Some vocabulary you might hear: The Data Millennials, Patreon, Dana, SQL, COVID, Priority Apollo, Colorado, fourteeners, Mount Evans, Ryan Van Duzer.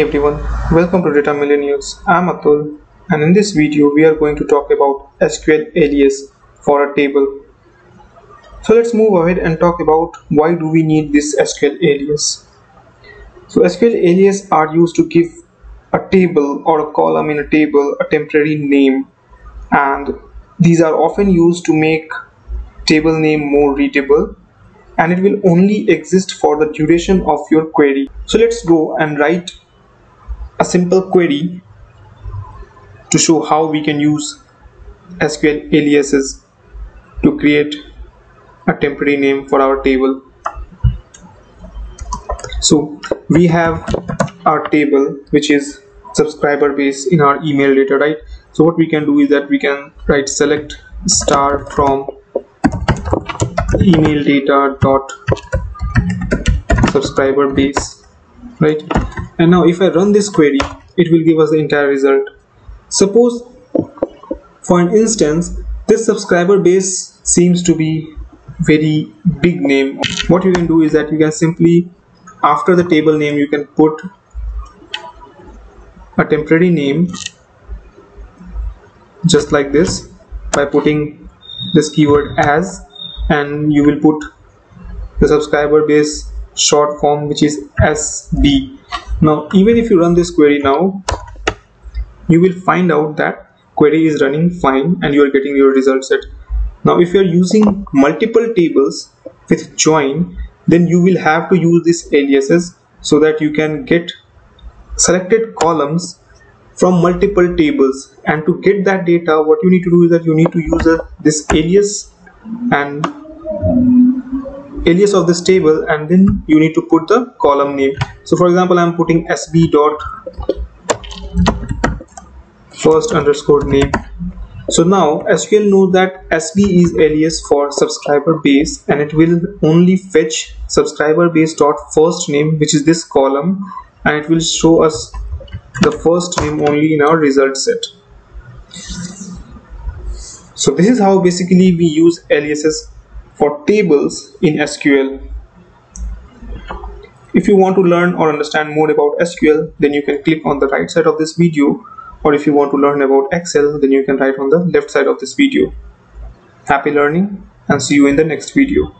Hey everyone, welcome to Data Millennials. I'm Atul, and in this video we are going to talk about SQL alias for a table. So let's move ahead and talk about why do we need this SQL alias. So SQL alias are used to give a table or a column in a table a temporary name, and these are often used to make table name more readable, and it will only exist for the duration of your query. So let's go and write a simple query to show how we can use SQL aliases to create a temporary name for our table. So we have our table which is subscriber base in our email data, right? So what we can do is that we can write select star from email data dot subscriber base, right? And now if I run this query, it will give us the entire result. Suppose for an instance this subscriber base seems to be very big name. What you can do is that you can simply, after the table name, you can put a temporary name just like this by putting this keyword as, and you will put the subscriber base short form, which is SB. Now even if you run this query now, you will find out that query is running fine and you are getting your result set. Now if you are using multiple tables with join, then you will have to use these aliases so that you can get selected columns from multiple tables. And to get that data, what you need to do is that you need to use this alias and alias of this table, and then you need to put the column name. So for example, I'm putting sb dot first underscore name. So now SQL knows that sb is alias for subscriber base, and it will only fetch subscriber base dot first name, which is this column, and it will show us the first name only in our result set. So this is how basically we use aliases for tables in SQL. If you want to learn or understand more about SQL, then you can click on the right side of this video, or if you want to learn about Excel, then you can write on the left side of this video. Happy learning, and see you in the next video.